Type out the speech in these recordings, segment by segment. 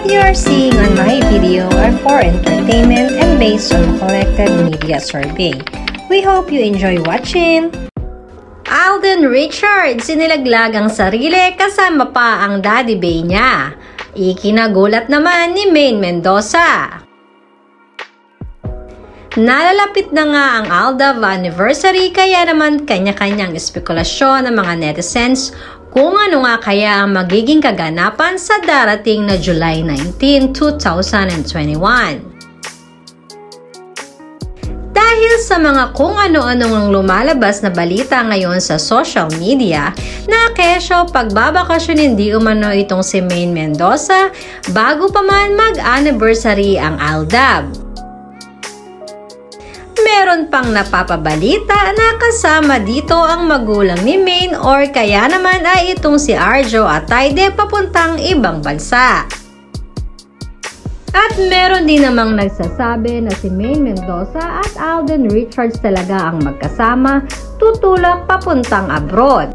What you are seeing on my video are for entertainment and based on a collected media survey. We hope you enjoy watching! Alden Richards, sinilaglag ang sarili kasama pa ang Daddy Bae niya. Ikinagulat naman ni Maine Mendoza. Nalalapit na nga ang Aldub anniversary kaya naman kanya-kanyang espekulasyon ng mga netizens kung ano nga kaya ang magiging kaganapan sa darating na July 19, 2021. Dahil sa mga kung ano-anong lumalabas na balita ngayon sa social media, na kesyo pagbabakasyon hindi umano itong si Maine Mendoza bago pa man mag-anniversary ang Aldub. Meron pang napapabalita na kasama dito ang magulang ni Maine or kaya naman ay itong si Arjo at Tide papuntang ibang bansa. At meron din namang nagsasabi na si Maine Mendoza at Alden Richards talaga ang magkasama tutulak papuntang abroad.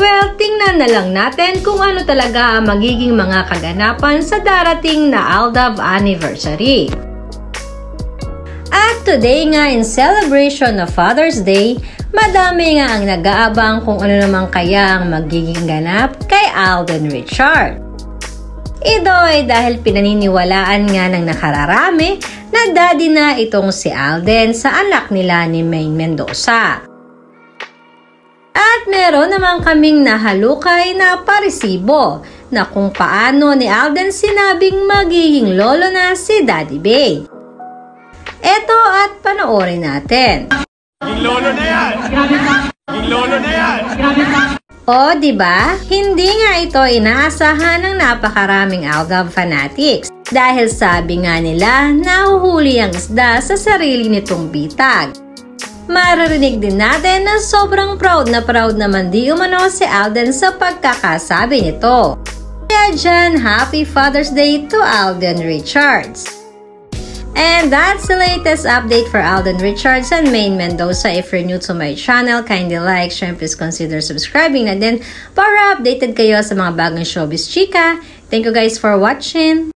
Well, tingnan na lang natin kung ano talaga ang magiging mga kaganapan sa darating na Aldub anniversary. At today nga in celebration of Father's Day, madami nga ang nag-aabang kung ano naman kaya ang magiging ganap kay Alden Richards. Ito ay dahil pinaniniwalaan nga ng nakararami na daddy na itong si Alden sa anak nila ni Maine Mendoza. At meron naman kaming nahalukay na Paresibo na kung paano ni Alden sinabing magiging lolo na si Daddy Bae. Eto at panoorin natin. Lolo na yan! Lolo na yan! O, diba? Hindi nga ito inaasahan ng napakaraming Algarve Fanatics dahil sabi nga nila nahuhuli ang isda sa sarili nitong bitag. Maririnig din natin na sobrang proud naman di umano si Alden sa pagkakasabi nito. Kaya dyan, Happy Father's Day to Alden Richards! And that's the latest update for Alden Richards and Maine Mendoza. If you're new to my channel, kindly like, share, and please consider subscribing na din para updated kayo sa mga bagong showbiz chika. Thank you guys for watching!